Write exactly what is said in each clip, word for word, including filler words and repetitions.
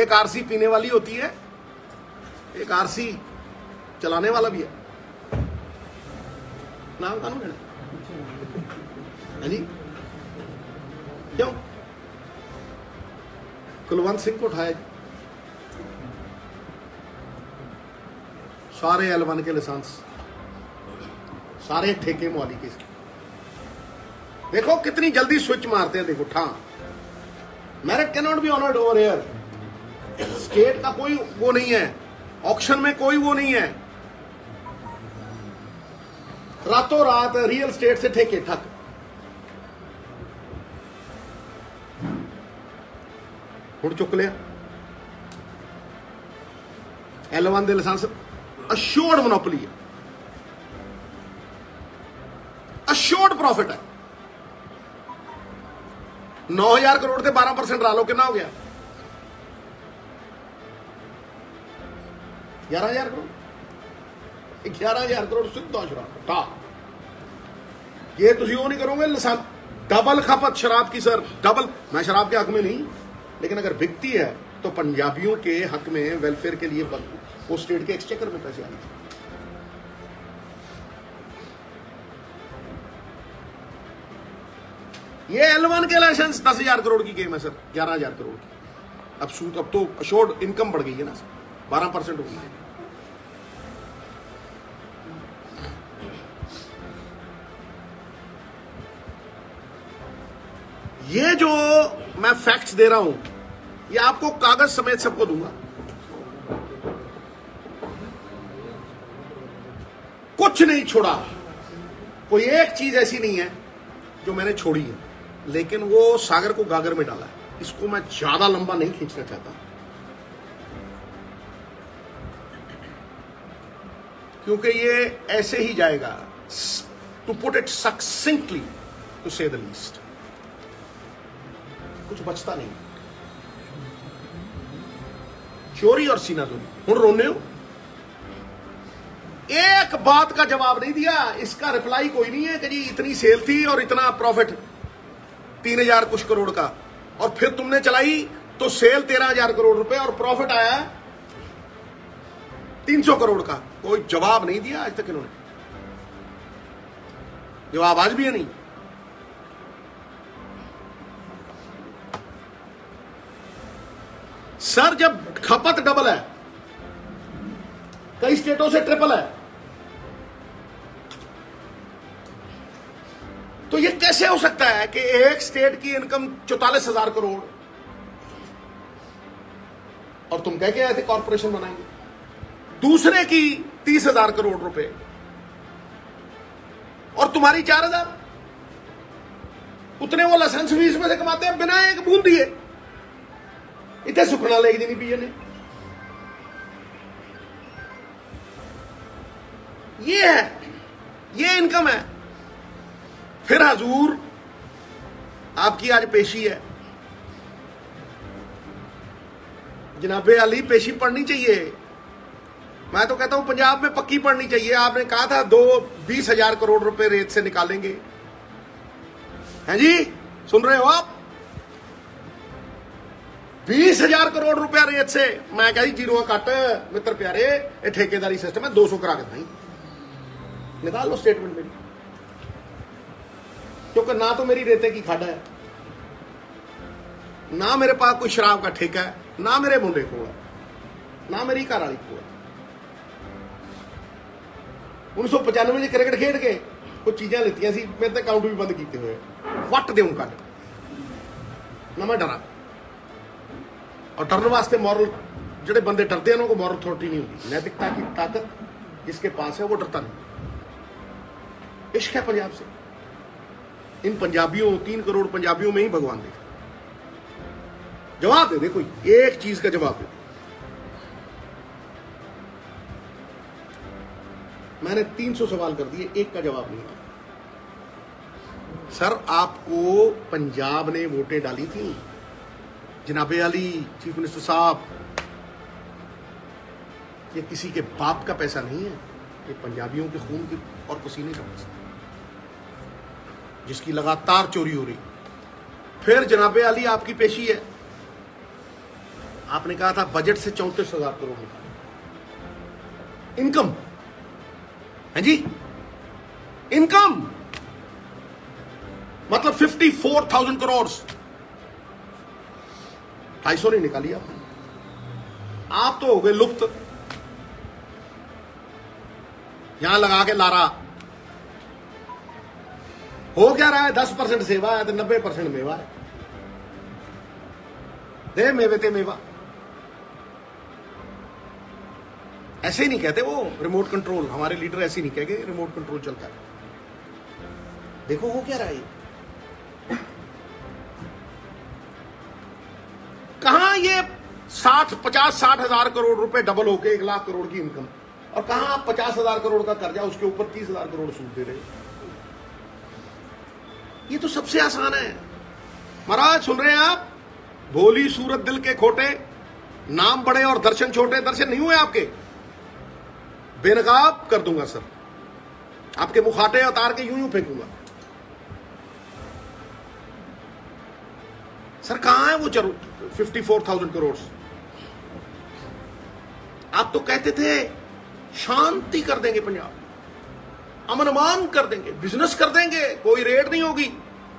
एक आरसी पीने वाली होती है, एक आरसी चलाने वाला भी है। नाम कानून है जी, क्यों कुलवंत सिंह को उठाया? सारे एल वन के लाइसेंस, सारे ठेके मुआली के। देखो कितनी जल्दी स्विच मारते हैं। देखो that merit can not be honoured over here. State का कोई वो नहीं है, ऑक्शन में कोई वो नहीं है। रातों रात रियल स्टेट से ठेके ठक। हुण चुक लिया एल वन दे लाइसेंस। अश्योर्ड मोनोपोली है, अश्योर्ड प्रॉफिट है। नौ हज़ार करोड़ से बारह परसेंट ला लो, कितना हो गया? ग्यारह हज़ार करोड़। ग्यारह हज़ार करोड़ शुद्ध शराब। ये तुम वो नहीं करोगे, डबल खपत शराब की। सर डबल, मैं शराब के हक में नहीं, लेकिन अगर बिकती है तो पंजाबियों के हक में, वेलफेयर के लिए वो स्टेट के एक्सचेकर में पैसे आने चाहिए। ये एल वन के लाइसेंस दस हजार करोड़ की गेम है सर, ग्यारह हजार करोड़ की। अब सूद, अब तो अशोर्ड इनकम बढ़ गई है ना सर, बारह परसेंट हो गई है। ये जो मैं फैक्ट्स दे रहा हूं, ये आपको कागज समेत सबको दूंगा। कुछ नहीं छोड़ा, कोई एक चीज ऐसी नहीं है जो मैंने छोड़ी है, लेकिन वो सागर को गागर में डाला है। इसको मैं ज्यादा लंबा नहीं खींचना चाहता, क्योंकि ये ऐसे ही जाएगा। To put it succinctly to say the least, कुछ बचता नहीं। चोरी और सीना चोरी। हुण रोने हो, एक बात का जवाब नहीं दिया। इसका रिप्लाई कोई नहीं है कि जी इतनी सेल थी और इतना प्रॉफिट तीन हजार कुछ करोड़ का, और फिर तुमने चलाई तो सेल तेरह हजार करोड़ रुपए और प्रॉफिट आया तीन सौ करोड़ का। कोई जवाब नहीं दिया आज तक इन्होंने, जवाब आज भी है नहीं। सर जब खपत डबल है, कई स्टेटों से ट्रिपल है, तो यह कैसे हो सकता है कि एक स्टेट की इनकम चौतालीस हजार करोड़ और तुम कह के आए थे कॉरपोरेशन बनाएंगे, दूसरे की तीस हजार करोड़ रुपए और तुम्हारी चार हजार? उतने वो लाइसेंस फीस में से कमाते हैं बिना एक बूंद दिए। इतने सुखना ले दिन पीए ने। ये है, ये इनकम है। फिर हजूर आपकी आज पेशी है। जनाबे अली पेशी पढ़नी चाहिए, मैं तो कहता हूं पंजाब में पक्की पढ़नी चाहिए। आपने कहा था दो बीस हजार करोड़ रुपए रेत से निकालेंगे, हैं जी? सुन रहे हो आप? बीस हजार करोड़ रुपया रेत से। मैं कह जीरो कट मित्र प्यारे, ये ठेकेदारी सिस्टम है। दो सौ करा के निकाल लो स्टेटमेंट मेरी, क्योंकि ना तो मेरी रेते की खाड़ा है, ना मेरे पास कोई शराब का ठेका है, ना मेरे मुंडे को है, ना मेरी घर वाली को है। उन्नीस सौ पचानवे क्रिकेट खेड के कुछ चीजा लिती सी, मेरे तो अकाउंट भी बंद किए हुए, वट दे कट ना। मैं डरा, और डरने वास्ते मॉरल, जो बंदे डरते हैं उनको मॉरल अथॉरिटी नहीं होती। नैतिकता की ताकत जिसके पास है वो डरता नहीं। इश्क है पंजाब से इन पंजाबियों, तीन करोड़ पंजाबियों में ही भगवान देखा। जवाब दे दे कोई एक चीज का जवाब दे। मैंने तीन सौ सवाल कर दिए, एक का जवाब नहीं आया। सर आपको पंजाब ने वोटें डाली थी, जनाबे अली चीफ मिनिस्टर साहब। ये किसी के बाप का पैसा नहीं है, ये पंजाबियों के खून के और पसीने का पैसा, जिसकी लगातार चोरी हो रही। फिर जनाबे अली आपकी पेशी है, आपने कहा था बजट से चौंतीस हजार करोड़ रुपए इनकम है जी, इनकम मतलब फिफ्टी फोर थाउजेंड करोड़, ढाई सौ नहीं निकाली आपने, आप तो हो गए लुप्त। यहां लगा के लारा हो क्या रहा है, दस परसेंट सेवा है तो नब्बे परसेंट मेवा है, दे मेवे ते मेवा। ऐसे ही नहीं कहते वो रिमोट कंट्रोल, हमारे लीडर ऐसे ही नहीं कहेंगे रिमोट कंट्रोल चलता है। देखो हो क्या रहा है, कहां ये साठ पचास साठ हजार करोड़ रुपए डबल होके एक लाख करोड़ की इनकम, और कहां आप पचास हजार करोड़ का कर्जा उसके ऊपर तीस हजार करोड़ सूद दे रहे हैं। ये तो सबसे आसान है महाराज, सुन रहे हैं आप, भोली सूरत दिल के खोटे, नाम बड़े और दर्शन छोटे। दर्शन नहीं हुए आपके, बेनकाब कर दूंगा सर, आपके मुखाटे उतार के यूं यूं फेंकूंगा सर। कहां है वो जरूर फिफ्टी फोर थाउजेंड करोड़? आप तो कहते थे शांति कर देंगे पंजाब, अमन अमान कर देंगे, बिजनेस कर देंगे, कोई रेड नहीं होगी।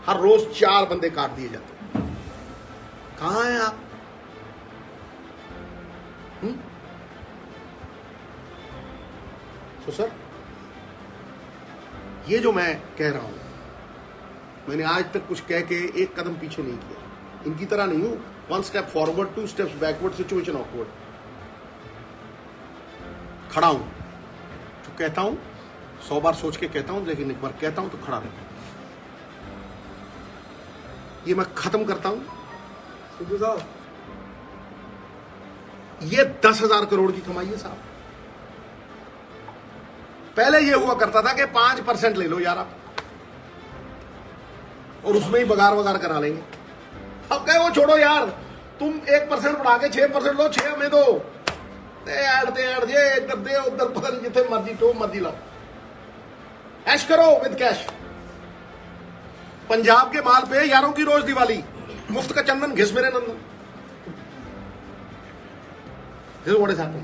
हर रोज चार बंदे काट दिए जाते, कहां है आप? हुँ? तो सर ये जो मैं कह रहा हूं, मैंने आज तक कुछ कह के एक कदम पीछे नहीं किया, इनकी तरह नहीं हूं, one step forward two steps backward situation awkward, खड़ा हूं तो कहता हूं, सौ बार सोच के कहता हूं, लेकिन एक बार कहता हूं तो खड़ा रहता हूं। ये मैं खत्म करता हूं सिद्धू साहब, ये दस हजार करोड़ की कमाई है साहब। पहले ये हुआ करता था कि पांच परसेंट ले लो यार आप, और उसमें ही बगार वगार करा लेंगे। अब कहे वो छोड़ो यार, तुम एक परसेंट बढ़ा के छह परसेंट लो, छह हमें दो, इधर दे उधर, पता नहीं जितने मर्जी तो मर्जी लाओ, ऐश करो विद कैश। पंजाब के माल पे यारों की रोज दिवाली, मुफ्त का चंदन घिस मेरे नंदन, बड़े साहब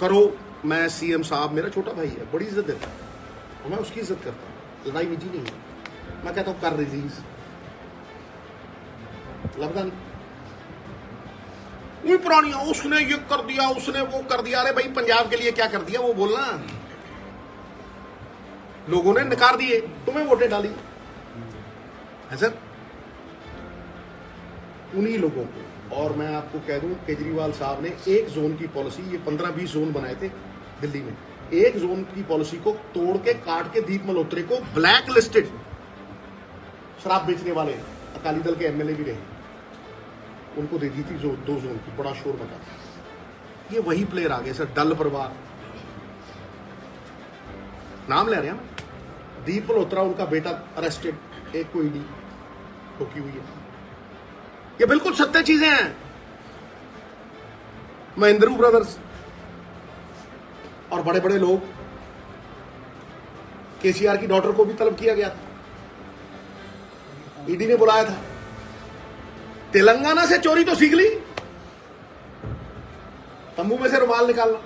करो। मैं सीएम साहब, मेरा छोटा भाई है, बड़ी इज्जत देता है, मैं उसकी इज्जत करता हूं, लड़ाई में जी नहीं है, मैं कहता हूं कर रिलीज, लगता नहीं कोई पुरानी, उसने ये कर दिया, उसने वो कर दिया। अरे भाई पंजाब के लिए क्या कर दिया वो बोलना, लोगों ने नकार दिए, तुम्हें वोटें डाली है सर उन्हीं लोगों को। और मैं आपको कह दूं, केजरीवाल साहब ने एक जोन की पॉलिसी, ये पंद्रह बीस जोन बनाए थे दिल्ली में, एक जोन की पॉलिसी को तोड़ के काट के दीप मल्होत्रे को ब्लैक लिस्टेड, शराब बेचने वाले अकाली दल के एमएलए भी रहे, उनको दे दी थी जो दो जोन की, बड़ा शोर बता। ये वही प्लेयर आ गए सर, डल परिवार नाम ले रहे हैं, दीप मल्होत्रा उनका बेटा अरेस्टेड, एक को ईडी ठोकी हुई है। ये बिल्कुल सत्य चीजें हैं। महेंद्रू ब्रदर्स और बड़े बड़े लोग, केसीआर की डॉटर को भी तलब किया गया था, ईडी ने बुलाया था। तेलंगाना से चोरी तो सीख ली, तंबू में से रुमाल निकालना,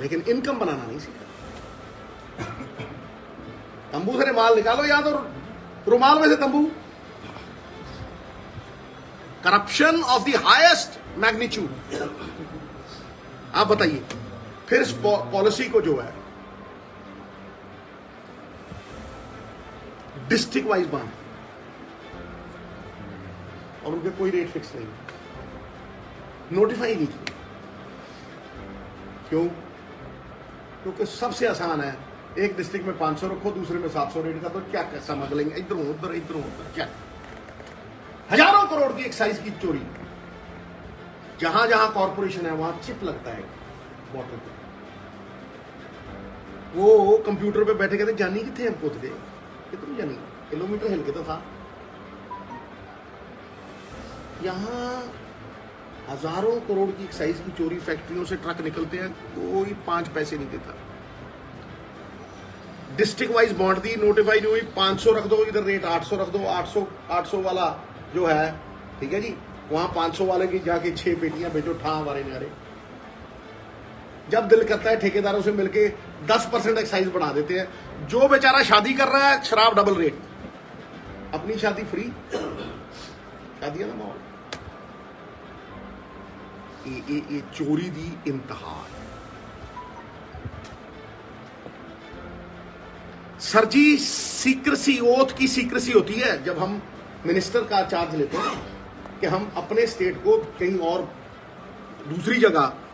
लेकिन इनकम बनाना नहीं सीखा। तंबू से रुमाल निकालो या तो रुमाल में से तंबू। Corruption of the highest magnitude. आप बताइए फिर इस पॉलिसी को जो है डिस्ट्रिक्ट वाइज बांध, और उनके कोई रेट फिक्स नहीं, नोटिफाई नहीं किया। क्यों? क्योंकि सबसे आसान है, एक डिस्ट्रिक्ट में पाँच सौ रखो, दूसरे में सात सौ रेट का, तो क्या कैसा मगलेंगे, इधर उधर इधर उधर। क्या हजारों करोड़ की एक्साइज की चोरी, जहां जहां कॉरपोरेशन है वहां चिप लगता है बॉटल पे, वो कंप्यूटर पे बैठे कहते जानी कितने हमको थे, कितनी जानी किलोमीटर हिल के तो था। यहाँ हजारों करोड़ की एक्साइज की चोरी, फैक्ट्रियों से ट्रक निकलते हैं, कोई पांच पैसे नहीं देता। डिस्ट्रिक्ट वाइज बांट दी, नोटिफाइड हुई, पाँच सौ रख दो इधर रेट, आठ सौ रख दो, आठ सौ आठ सौ वाला जो है, ठीक है जी। वहां पाँच सौ वाले की जाके छह पेटियां बेचो ठा वाले नारे। जब दिल करता है ठेकेदारों से मिलके दस परसेंट एक्साइज बढ़ा देते हैं। जो बेचारा शादी कर रहा है शराब डबल रेट, अपनी शादी फ्री, शादी का माहौल। ये, ये, ये चोरी दी इंतहा। सर जी सीक्रेसी, ओथ की सीक्रेसी होती है जब हम मिनिस्टर का चार्ज लेते हैं कि हम अपने स्टेट को कहीं और दूसरी जगह